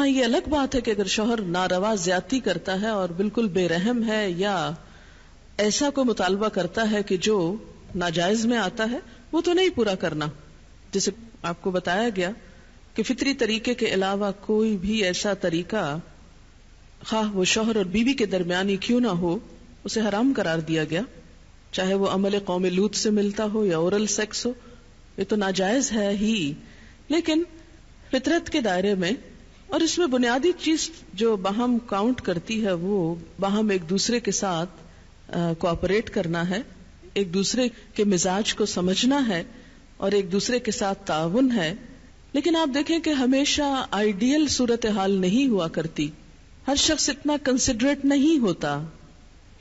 हाँ ये अलग बात है कि अगर शोहर नारवा ज्यादती करता है और बिल्कुल बेरहम है या ऐसा कोई मुतालबा करता है कि जो नाजायज में आता है वो तो नहीं पूरा करना। जैसे आपको बताया गया कि फितरी तरीके के अलावा कोई भी ऐसा तरीका खा वो शोहर और बीवी के दरमियान ही क्यों ना हो उसे हराम करार दिया गया, चाहे वो अमल कौम लूत से मिलता हो या ओरल सेक्स हो, ये तो नाजायज है ही, लेकिन फितरत के दायरे में। और इसमें बुनियादी चीज जो बाहम काउंट करती है वो बाहम एक दूसरे के साथ कोऑपरेट करना है, एक दूसरे के मिजाज को समझना है और एक दूसरे के साथ ताउन है। लेकिन आप देखें कि हमेशा आइडियल सूरत हाल नहीं हुआ करती, हर शख्स इतना कंसिडरेट नहीं होता।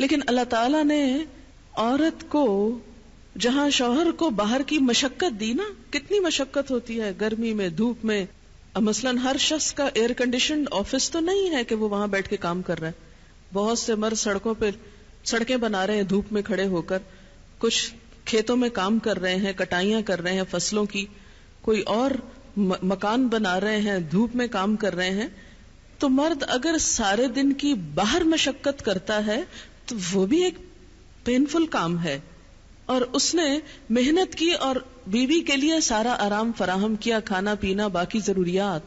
लेकिन अल्लाह ताला ने औरत को जहां शौहर को बाहर की मशक्कत दी ना, कितनी मशक्कत होती है गर्मी में, धूप में। मसलन हर शख्स का एयर कंडीशन ऑफिस तो नहीं है कि वो वहां बैठ के काम कर रहा है। बहुत से मर्द सड़कों पर सड़कें बना रहे हैं धूप में खड़े होकर, कुछ खेतों में काम कर रहे हैं, कटाइयां कर रहे हैं फसलों की, कोई और मकान बना रहे हैं, धूप में काम कर रहे हैं। तो मर्द अगर सारे दिन की बाहर मशक्कत करता है तो वो भी एक पेनफुल काम है, और उसने मेहनत की और बीवी के लिए सारा आराम फराहम किया, खाना पीना बाकी जरूरियात।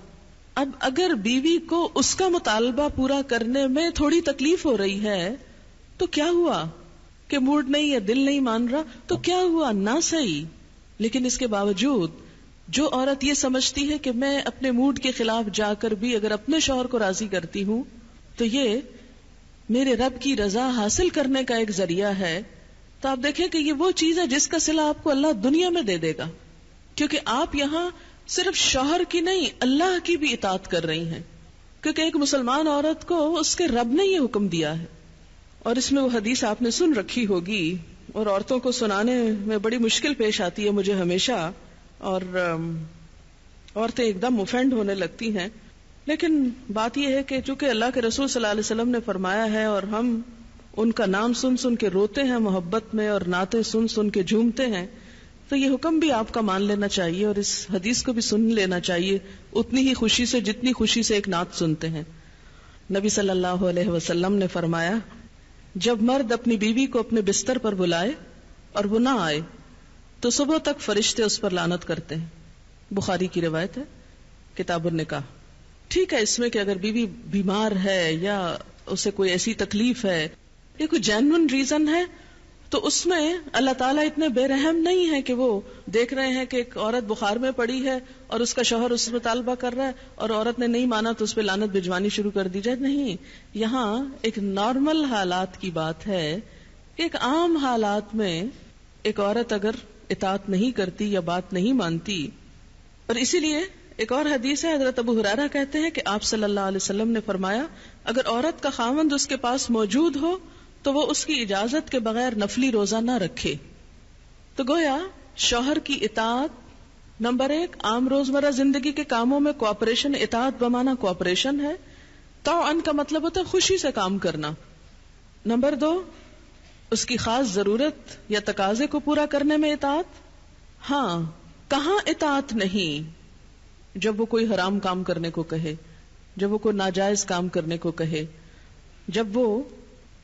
अब अगर बीवी को उसका मुतालबा पूरा करने में थोड़ी तकलीफ हो रही है तो क्या हुआ कि मूड नहीं है, दिल नहीं मान रहा, तो क्या हुआ ना सही, लेकिन इसके बावजूद जो औरत ये समझती है कि मैं अपने मूड के खिलाफ जाकर भी अगर अपने शौहर को राजी करती हूं तो ये मेरे रब की रजा हासिल करने का एक जरिया है, तो आप देखें कि ये वो चीज है जिसका सिला आपको अल्लाह दुनिया में दे देगा, क्योंकि आप यहां सिर्फ शौहर की नहीं अल्लाह की भी इताअत कर रही हैं, क्योंकि एक मुसलमान औरत को उसके रब ने ये हुक्म दिया है। और इसमें वो हदीस आपने सुन रखी होगी, और औरतों को सुनाने में बड़ी मुश्किल पेश आती है मुझे हमेशा, और औरतें एकदम ऑफेंड होने लगती हैं। लेकिन बात यह है कि चूंकि अल्लाह के रसूल सल्लल्लाहु अलैहि वसल्लम ने फरमाया है और हम उनका नाम सुन सुन के रोते हैं मोहब्बत में और नाते सुन सुन के झूमते हैं, तो ये हुक्म भी आपका मान लेना चाहिए और इस हदीस को भी सुन लेना चाहिए उतनी ही खुशी से जितनी खुशी से एक नात सुनते हैं। नबी सल्लल्लाहु अलैहि वसल्लम ने फरमाया, जब मर्द अपनी बीवी को अपने बिस्तर पर बुलाए और वो ना आए तो सुबह तक फरिश्ते उस पर लानत करते हैं। बुखारी की रिवायत है, किताबुन निकाह। ठीक है, इसमें कि अगर बीवी बीमार है या उसे कोई ऐसी तकलीफ है, ये कोई जेन्युइन रीजन है, तो उसमें अल्लाह ताला इतने बेरहम नहीं है कि वो देख रहे हैं कि एक औरत बुखार में पड़ी है और उसका शौहर उससे मुतालबा कर रहा है और औरत ने नहीं माना तो उस पर लानत भिजवानी शुरू कर दी जाए। नहीं, यहाँ एक नॉर्मल हालात की बात है, एक आम हालात में एक औरत अगर इताअत नहीं करती या बात नहीं मानती। और इसीलिए एक और हदीस है, हजरत अबू हुरैरा कहते हैं कि आप सल्लल्लाहु अलैहि वसल्लम ने फरमाया, अगर औरत का खावंद उसके पास मौजूद हो तो वो उसकी इजाजत के बगैर नफली रोजा ना रखे। तो गोया शौहर की इताअत नंबर एक, आम रोजमर्रा जिंदगी के कामों में कोऑपरेशन, इताअत बमाना कोऑपरेशन है, तौअन का मतलब होता है खुशी से काम करना। नंबर दो, उसकी खास जरूरत या तकाजे को पूरा करने में इताअत। हाँ, कहाँ इताअत नहीं, जब वो कोई हराम काम करने को कहे, जब वो कोई नाजायज काम करने को कहे, जब वो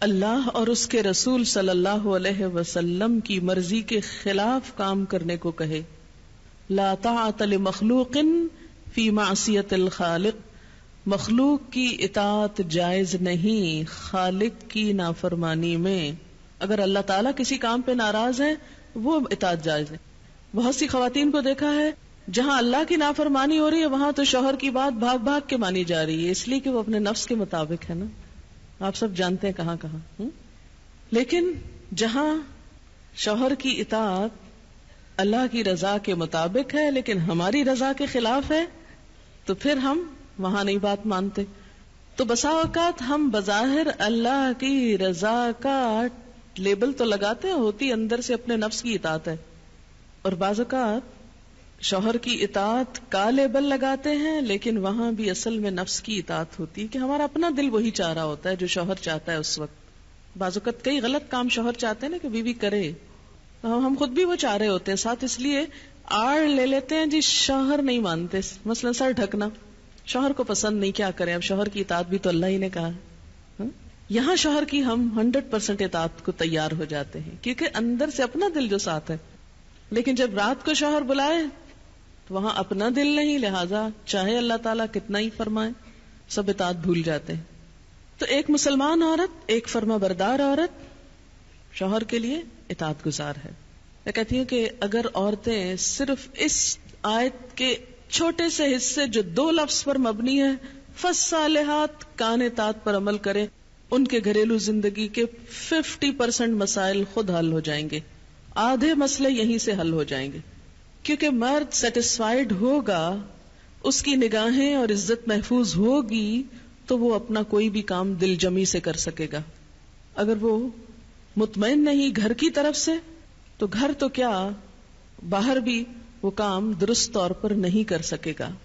अल्लाह और उसके रसूल सल्लल्लाहु अलैहि वसल्लम की मर्जी के खिलाफ काम करने को कहे। ला ताअत लि मखलूकिन फी मासियतिल खालिक, मखलूक की इताअत जायज नहीं खालिक की नाफरमानी में। अगर अल्लाह ताला किसी काम पे नाराज है वो इताअत जायज है। बहुत सी खवातीन को देखा है जहां अल्लाह की नाफरमानी हो रही है वहां तो शौहर की बात भाग भाग के मानी जा रही है, इसलिए कि वो अपने नफ्स के मुताबिक है ना, आप सब जानते हैं कहां कहां हुँ? लेकिन जहां शौहर की इताअत अल्लाह की रजा के मुताबिक है लेकिन हमारी रजा के खिलाफ है तो फिर हम वहां नहीं बात मानते। तो बसा औकात हम बजाहिर अल्लाह की रजा का लेबल तो लगाते हैं, होती अंदर से अपने नफ्स की इताअत है, और बाज़ औकात शौहर की इताअत का लेबल लगाते हैं लेकिन वहां भी असल में नफ्स की इताअत होती है कि हमारा अपना दिल वही चाह रहा होता है जो शौहर चाहता है उस वक्त। बाज़ औकात कई गलत काम शौहर चाहते हैं ना कि बीवी करे, तो हम खुद भी वो चाह रहे होते हैं साथ, इसलिए आड़ ले लेते हैं जी, शौहर नहीं मानते। मसलन सर ढकना, शौहर को पसंद नहीं, क्या करें, अब शौहर की इताअत भी तो अल्लाह ही ने कहा। यहाँ शौहर की हम 100% इताअत को तैयार हो जाते हैं, क्योंकि अंदर से अपना दिल जो साथ है। लेकिन जब रात को शौहर बुलाए तो वहां अपना दिल नहीं, लिहाजा चाहे अल्लाह ताला कितना ही फरमाए सब इताअत भूल जाते हैं। तो एक मुसलमान औरत, एक फर्मा बरदार औरत शौहर के लिए इताअत गुजार है। मैं कहती हूँ कि अगर औरतें सिर्फ इस आयत के छोटे से हिस्से जो 2 लफ्ज पर मबनी है, फस्सालिहात कान तात पर अमल करें, उनके घरेलू जिंदगी के 50% मसाइल खुद हल हो जाएंगे, आधे मसले यहीं से हल हो जाएंगे। क्योंकि मर्द सेटिस्फाइड होगा, उसकी निगाहें और इज्जत महफूज होगी, तो वो अपना कोई भी काम दिलजमी से कर सकेगा। अगर वो मुतमईन नहीं घर की तरफ से, तो घर तो क्या बाहर भी वो काम दुरुस्त तौर पर नहीं कर सकेगा।